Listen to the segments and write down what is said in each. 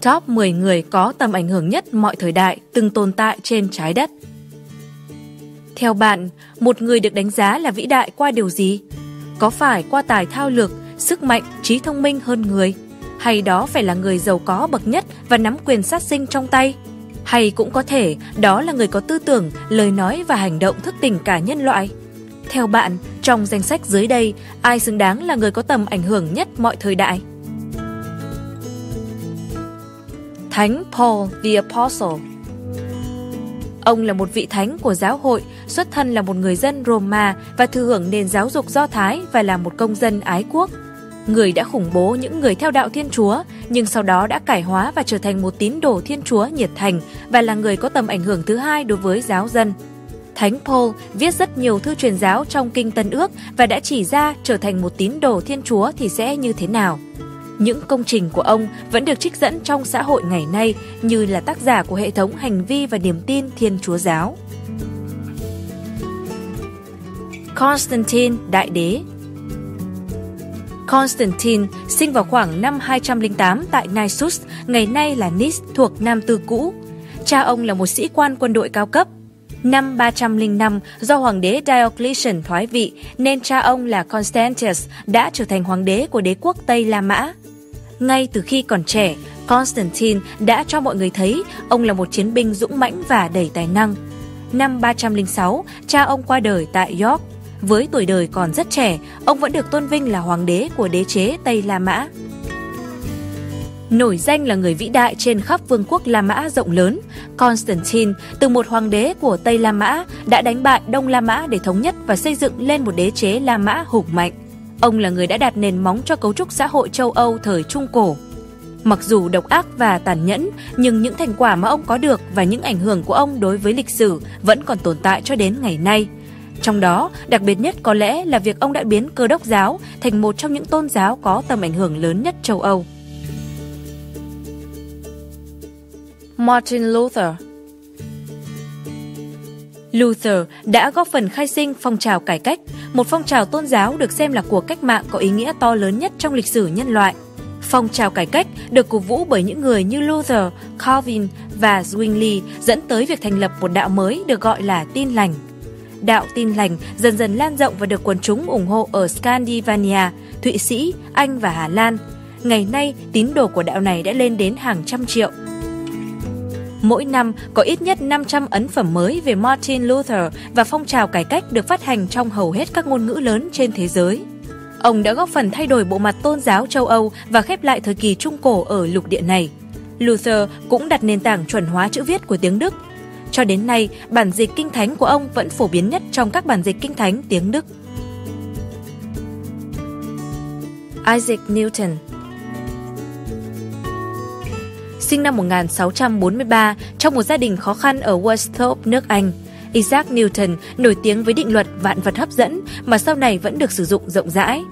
Top 10 người có tầm ảnh hưởng nhất mọi thời đại từng tồn tại trên trái đất. Theo bạn, một người được đánh giá là vĩ đại qua điều gì? Có phải qua tài thao lược, sức mạnh, trí thông minh hơn người? Hay đó phải là người giàu có bậc nhất và nắm quyền sát sinh trong tay? Hay cũng có thể đó là người có tư tưởng, lời nói và hành động thức tỉnh cả nhân loại? Theo bạn, trong danh sách dưới đây, ai xứng đáng là người có tầm ảnh hưởng nhất mọi thời đại? Thánh Paul the Apostle. Ông là một vị thánh của giáo hội, xuất thân là một người dân Roma và thừa hưởng nền giáo dục Do Thái và là một công dân ái quốc. Người đã khủng bố những người theo đạo Thiên Chúa, nhưng sau đó đã cải hóa và trở thành một tín đồ Thiên Chúa nhiệt thành và là người có tầm ảnh hưởng thứ hai đối với giáo dân. Thánh Paul viết rất nhiều thư truyền giáo trong Kinh Tân Ước và đã chỉ ra trở thành một tín đồ Thiên Chúa thì sẽ như thế nào. Những công trình của ông vẫn được trích dẫn trong xã hội ngày nay như là tác giả của hệ thống hành vi và niềm tin Thiên Chúa giáo. Constantine Đại Đế. Constantine sinh vào khoảng năm 208 tại Naissus, ngày nay là Nice thuộc Nam Tư cũ. Cha ông là một sĩ quan quân đội cao cấp. Năm 305, do hoàng đế Diocletian thoái vị nên cha ông là Constantius đã trở thành hoàng đế của đế quốc Tây La Mã. Ngay từ khi còn trẻ, Constantine đã cho mọi người thấy ông là một chiến binh dũng mãnh và đầy tài năng. Năm 306, cha ông qua đời tại York. Với tuổi đời còn rất trẻ, ông vẫn được tôn vinh là hoàng đế của đế chế Tây La Mã. Nổi danh là người vĩ đại trên khắp vương quốc La Mã rộng lớn, Constantine từ một hoàng đế của Tây La Mã đã đánh bại Đông La Mã để thống nhất và xây dựng lên một đế chế La Mã hùng mạnh. Ông là người đã đặt nền móng cho cấu trúc xã hội châu Âu thời Trung Cổ. Mặc dù độc ác và tàn nhẫn, nhưng những thành quả mà ông có được và những ảnh hưởng của ông đối với lịch sử vẫn còn tồn tại cho đến ngày nay. Trong đó, đặc biệt nhất có lẽ là việc ông đã biến Cơ đốc giáo thành một trong những tôn giáo có tầm ảnh hưởng lớn nhất châu Âu. Martin Luther. Luther đã góp phần khai sinh phong trào cải cách, một phong trào tôn giáo được xem là cuộc cách mạng có ý nghĩa to lớn nhất trong lịch sử nhân loại. Phong trào cải cách được cổ vũ bởi những người như Luther, Calvin và Zwingli dẫn tới việc thành lập một đạo mới được gọi là Tin lành. Đạo Tin lành dần dần lan rộng và được quần chúng ủng hộ ở Scandinavia, Thụy Sĩ, Anh và Hà Lan. Ngày nay, tín đồ của đạo này đã lên đến hàng trăm triệu. Mỗi năm có ít nhất 500 ấn phẩm mới về Martin Luther và phong trào cải cách được phát hành trong hầu hết các ngôn ngữ lớn trên thế giới. Ông đã góp phần thay đổi bộ mặt tôn giáo châu Âu và khép lại thời kỳ Trung Cổ ở lục địa này. Luther cũng đặt nền tảng chuẩn hóa chữ viết của tiếng Đức. Cho đến nay, bản dịch kinh thánh của ông vẫn phổ biến nhất trong các bản dịch kinh thánh tiếng Đức. Isaac Newton. Sinh năm 1643 trong một gia đình khó khăn ở Woolsthorpe, nước Anh, Isaac Newton nổi tiếng với định luật vạn vật hấp dẫn mà sau này vẫn được sử dụng rộng rãi.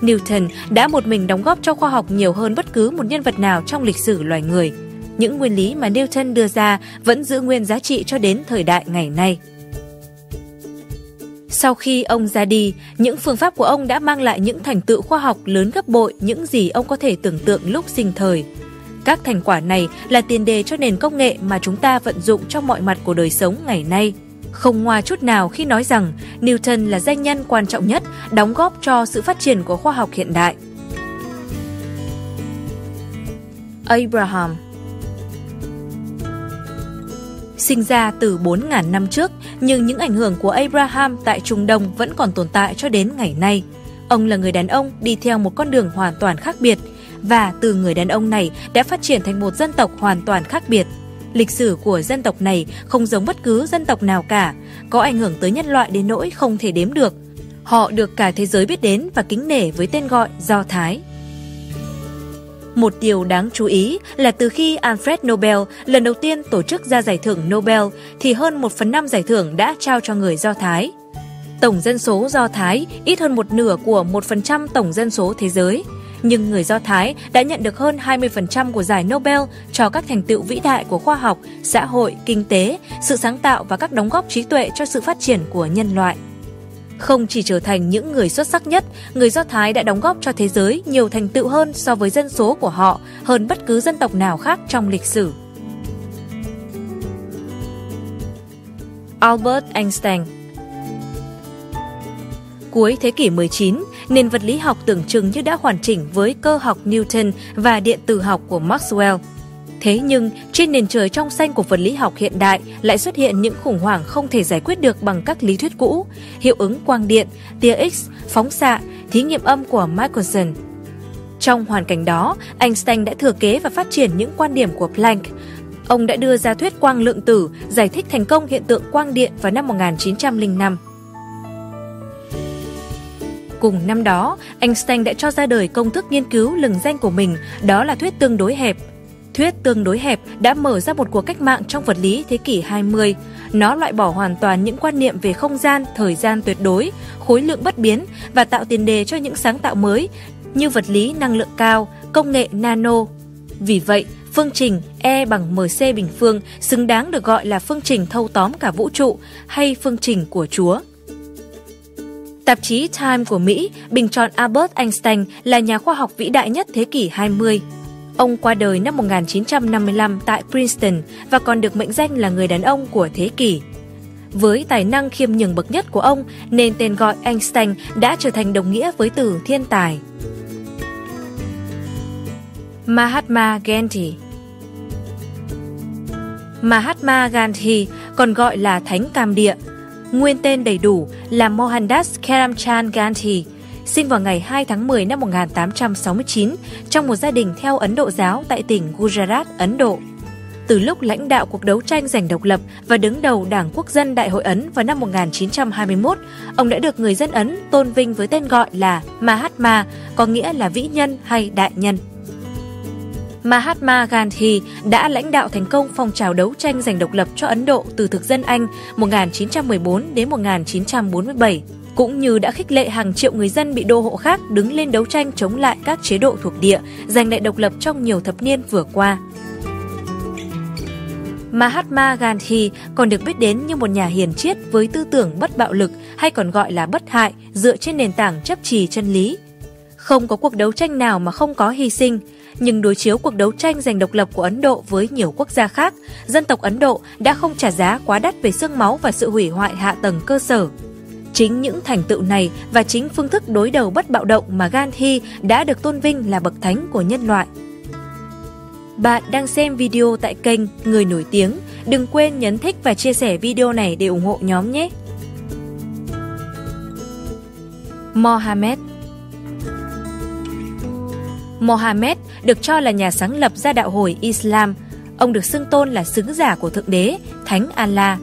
Newton đã một mình đóng góp cho khoa học nhiều hơn bất cứ một nhân vật nào trong lịch sử loài người. Những nguyên lý mà Newton đưa ra vẫn giữ nguyên giá trị cho đến thời đại ngày nay. Sau khi ông ra đi, những phương pháp của ông đã mang lại những thành tựu khoa học lớn gấp bội những gì ông có thể tưởng tượng lúc sinh thời. Các thành quả này là tiền đề cho nền công nghệ mà chúng ta vận dụng trong mọi mặt của đời sống ngày nay. Không ngoa chút nào khi nói rằng Newton là danh nhân quan trọng nhất đóng góp cho sự phát triển của khoa học hiện đại. Abraham. Sinh ra từ 4.000 năm trước, nhưng những ảnh hưởng của Abraham tại Trung Đông vẫn còn tồn tại cho đến ngày nay. Ông là người đàn ông đi theo một con đường hoàn toàn khác biệt, và từ người đàn ông này đã phát triển thành một dân tộc hoàn toàn khác biệt. Lịch sử của dân tộc này không giống bất cứ dân tộc nào cả, có ảnh hưởng tới nhân loại đến nỗi không thể đếm được. Họ được cả thế giới biết đến và kính nể với tên gọi Do Thái. Một điều đáng chú ý là từ khi Alfred Nobel lần đầu tiên tổ chức ra giải thưởng Nobel thì hơn 1/5 giải thưởng đã trao cho người Do Thái. Tổng dân số Do Thái ít hơn một nửa của 1% tổng dân số thế giới. Nhưng người Do Thái đã nhận được hơn 20% của giải Nobel cho các thành tựu vĩ đại của khoa học, xã hội, kinh tế, sự sáng tạo và các đóng góp trí tuệ cho sự phát triển của nhân loại. không chỉ trở thành những người xuất sắc nhất, người Do Thái đã đóng góp cho thế giới nhiều thành tựu hơn so với dân số của họ, hơn bất cứ dân tộc nào khác trong lịch sử. Albert Einstein. Cuối thế kỷ 19, nền vật lý học tưởng chừng như đã hoàn chỉnh với cơ học Newton và điện tử học của Maxwell. Thế nhưng, trên nền trời trong xanh của vật lý học hiện đại lại xuất hiện những khủng hoảng không thể giải quyết được bằng các lý thuyết cũ, hiệu ứng quang điện, tia X, phóng xạ, thí nghiệm âm của Michelson. Trong hoàn cảnh đó, Einstein đã thừa kế và phát triển những quan điểm của Planck. Ông đã đưa ra thuyết quang lượng tử, giải thích thành công hiện tượng quang điện vào năm 1905. Cùng năm đó, Einstein đã cho ra đời công thức nghiên cứu lừng danh của mình, đó là thuyết tương đối hẹp. Thuyết tương đối hẹp đã mở ra một cuộc cách mạng trong vật lý thế kỷ 20. Nó loại bỏ hoàn toàn những quan niệm về không gian, thời gian tuyệt đối, khối lượng bất biến và tạo tiền đề cho những sáng tạo mới như vật lý năng lượng cao, công nghệ nano. Vì vậy, phương trình E bằng MC bình phương xứng đáng được gọi là phương trình thâu tóm cả vũ trụ hay phương trình của Chúa. Tạp chí Time của Mỹ bình chọn Albert Einstein là nhà khoa học vĩ đại nhất thế kỷ 20. Ông qua đời năm 1955 tại Princeton và còn được mệnh danh là người đàn ông của thế kỷ. Với tài năng khiêm nhường bậc nhất của ông nên tên gọi Einstein đã trở thành đồng nghĩa với từ thiên tài. Mahatma Gandhi. Mahatma Gandhi còn gọi là Thánh Cam Địa. Nguyên tên đầy đủ là Mohandas Karamchand Gandhi, sinh vào ngày 2 tháng 10 năm 1869 trong một gia đình theo Ấn Độ giáo tại tỉnh Gujarat, Ấn Độ. Từ lúc lãnh đạo cuộc đấu tranh giành độc lập và đứng đầu Đảng Quốc dân Đại hội Ấn vào năm 1921, ông đã được người dân Ấn tôn vinh với tên gọi là Mahatma, có nghĩa là vĩ nhân hay đại nhân. Mahatma Gandhi đã lãnh đạo thành công phong trào đấu tranh giành độc lập cho Ấn Độ từ thực dân Anh 1914 đến 1947, cũng như đã khích lệ hàng triệu người dân bị đô hộ khác đứng lên đấu tranh chống lại các chế độ thuộc địa, giành lại độc lập trong nhiều thập niên vừa qua. Mahatma Gandhi còn được biết đến như một nhà hiền triết với tư tưởng bất bạo lực hay còn gọi là bất hại, dựa trên nền tảng chấp trì chân lý. Không có cuộc đấu tranh nào mà không có hy sinh. Nhưng đối chiếu cuộc đấu tranh giành độc lập của Ấn Độ với nhiều quốc gia khác, dân tộc Ấn Độ đã không trả giá quá đắt về xương máu và sự hủy hoại hạ tầng cơ sở. Chính những thành tựu này và chính phương thức đối đầu bất bạo động mà Gandhi đã được tôn vinh là bậc thánh của nhân loại. Bạn đang xem video tại kênh Người Nổi Tiếng. Đừng quên nhấn thích và chia sẻ video này để ủng hộ nhóm nhé! Mohammed được cho là nhà sáng lập ra đạo hồi Islam. Ông được xưng tôn là sứ giả của Thượng Đế, Thánh Allah.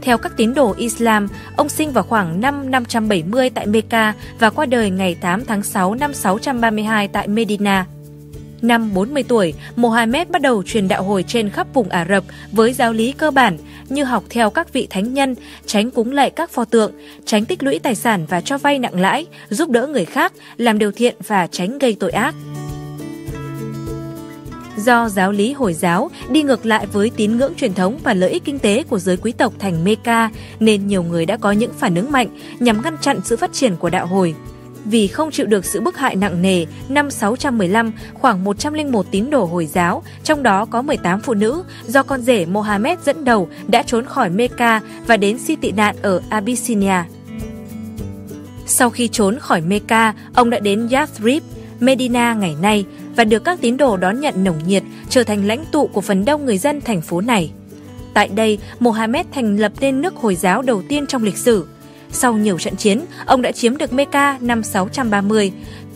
Theo các tín đồ Islam, ông sinh vào khoảng năm 570 tại Mecca và qua đời ngày 8 tháng 6 năm 632 tại Medina. Năm 40 tuổi, Mohammed bắt đầu truyền đạo hồi trên khắp vùng Ả Rập với giáo lý cơ bản như học theo các vị thánh nhân, tránh cúng lạy các pho tượng, tránh tích lũy tài sản và cho vay nặng lãi, giúp đỡ người khác, làm điều thiện và tránh gây tội ác. Do giáo lý Hồi giáo đi ngược lại với tín ngưỡng truyền thống và lợi ích kinh tế của giới quý tộc thành Mecca, nên nhiều người đã có những phản ứng mạnh nhằm ngăn chặn sự phát triển của đạo hồi. Vì không chịu được sự bức hại nặng nề, năm 615, khoảng 101 tín đồ Hồi giáo, trong đó có 18 phụ nữ, do con rể Mohammed dẫn đầu đã trốn khỏi Mecca và đến xin tị nạn ở Abyssinia. Sau khi trốn khỏi Mecca, ông đã đến Yathrib, Medina ngày nay và được các tín đồ đón nhận nồng nhiệt, trở thành lãnh tụ của phần đông người dân thành phố này. Tại đây, Mohammed thành lập nên nước Hồi giáo đầu tiên trong lịch sử. Sau nhiều trận chiến, ông đã chiếm được Mecca năm 630.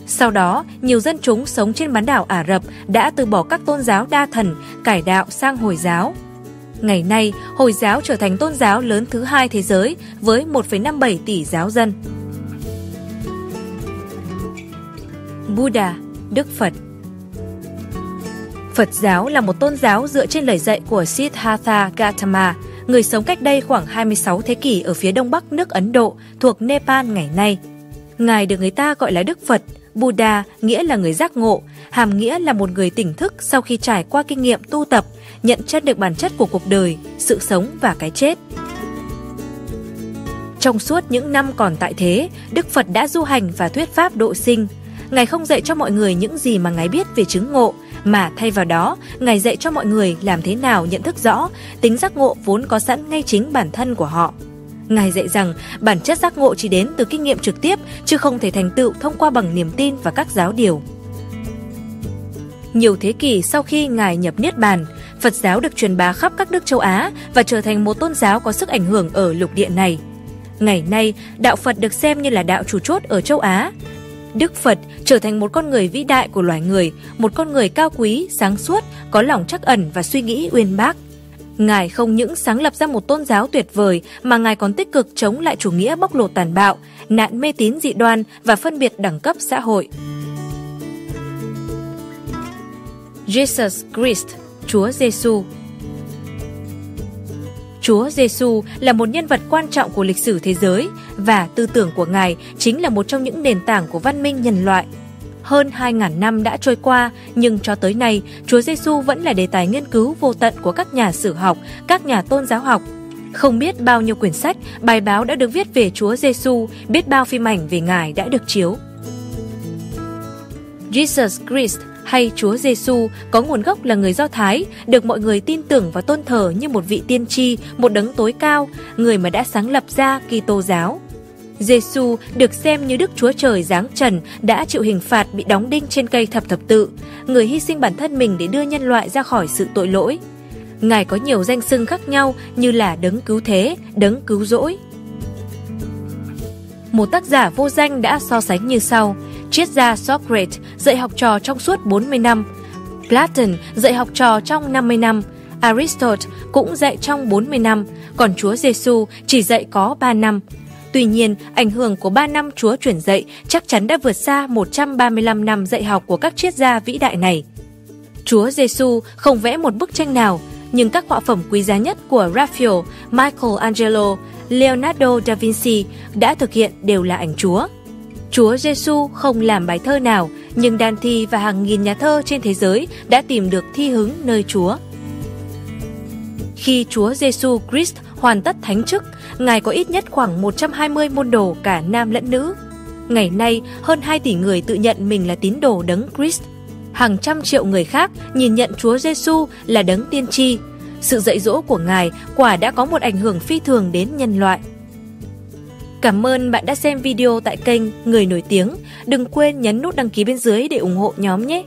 Sau đó, nhiều dân chúng sống trên bán đảo Ả Rập đã từ bỏ các tôn giáo đa thần, cải đạo sang Hồi giáo. Ngày nay, Hồi giáo trở thành tôn giáo lớn thứ hai thế giới với 1,57 tỷ giáo dân. Buddha, Đức Phật. Phật giáo là một tôn giáo dựa trên lời dạy của Siddhartha Gautama, người sống cách đây khoảng 26 thế kỷ ở phía đông bắc nước Ấn Độ, thuộc Nepal ngày nay. Ngài được người ta gọi là Đức Phật. Buddha nghĩa là người giác ngộ, hàm nghĩa là một người tỉnh thức sau khi trải qua kinh nghiệm tu tập, nhận chân được bản chất của cuộc đời, sự sống và cái chết. Trong suốt những năm còn tại thế, Đức Phật đã du hành và thuyết pháp độ sinh. Ngài không dạy cho mọi người những gì mà Ngài biết về chứng ngộ, mà thay vào đó, Ngài dạy cho mọi người làm thế nào nhận thức rõ tính giác ngộ vốn có sẵn ngay chính bản thân của họ. Ngài dạy rằng bản chất giác ngộ chỉ đến từ kinh nghiệm trực tiếp, chứ không thể thành tựu thông qua bằng niềm tin và các giáo điều. Nhiều thế kỷ sau khi Ngài nhập Niết Bàn, Phật giáo được truyền bá khắp các nước châu Á và trở thành một tôn giáo có sức ảnh hưởng ở lục địa này. Ngày nay, đạo Phật được xem như là đạo chủ chốt ở châu Á. Đức Phật trở thành một con người vĩ đại của loài người, một con người cao quý, sáng suốt, có lòng trắc ẩn và suy nghĩ uyên bác. Ngài không những sáng lập ra một tôn giáo tuyệt vời mà Ngài còn tích cực chống lại chủ nghĩa bóc lột tàn bạo, nạn mê tín dị đoan và phân biệt đẳng cấp xã hội. Jesus Christ, Chúa Giêsu. Chúa Giêsu là một nhân vật quan trọng của lịch sử thế giới và tư tưởng của Ngài chính là một trong những nền tảng của văn minh nhân loại. Hơn 2.000 năm đã trôi qua, nhưng cho tới nay, Chúa Giêsu vẫn là đề tài nghiên cứu vô tận của các nhà sử học, các nhà tôn giáo học. Không biết bao nhiêu quyển sách, bài báo đã được viết về Chúa Giêsu, biết bao phim ảnh về Ngài đã được chiếu. Jesus Christ hay Chúa Giêsu có nguồn gốc là người Do Thái, được mọi người tin tưởng và tôn thờ như một vị tiên tri, một đấng tối cao, người mà đã sáng lập ra Kitô giáo. Giêsu được xem như Đức Chúa Trời giáng trần đã chịu hình phạt bị đóng đinh trên cây thập thập tự, người hy sinh bản thân mình để đưa nhân loại ra khỏi sự tội lỗi. Ngài có nhiều danh xưng khác nhau như là đấng cứu thế, đấng cứu rỗi. Một tác giả vô danh đã so sánh như sau: triết gia Socrates dạy học trò trong suốt 40 năm, Platon dạy học trò trong 50 năm, Aristotle cũng dạy trong 40 năm, còn Chúa Giêsu chỉ dạy có 3 năm. Tuy nhiên, ảnh hưởng của 3 năm Chúa truyền dạy chắc chắn đã vượt xa 135 năm dạy học của các triết gia vĩ đại này. Chúa Giêsu không vẽ một bức tranh nào, nhưng các họa phẩm quý giá nhất của Raphael, Michelangelo, Leonardo da Vinci đã thực hiện đều là ảnh Chúa. Chúa Giêsu không làm bài thơ nào, nhưng đàn thi và hàng nghìn nhà thơ trên thế giới đã tìm được thi hứng nơi Chúa. Khi Chúa Giêsu Christ hoàn tất thánh chức, Ngài có ít nhất khoảng 120 môn đồ cả nam lẫn nữ. Ngày nay, hơn 2 tỷ người tự nhận mình là tín đồ đấng Christ. Hàng trăm triệu người khác nhìn nhận Chúa Giêsu là đấng tiên tri. Sự dạy dỗ của Ngài quả đã có một ảnh hưởng phi thường đến nhân loại. Cảm ơn bạn đã xem video tại kênh Người Nổi Tiếng. Đừng quên nhấn nút đăng ký bên dưới để ủng hộ nhóm nhé!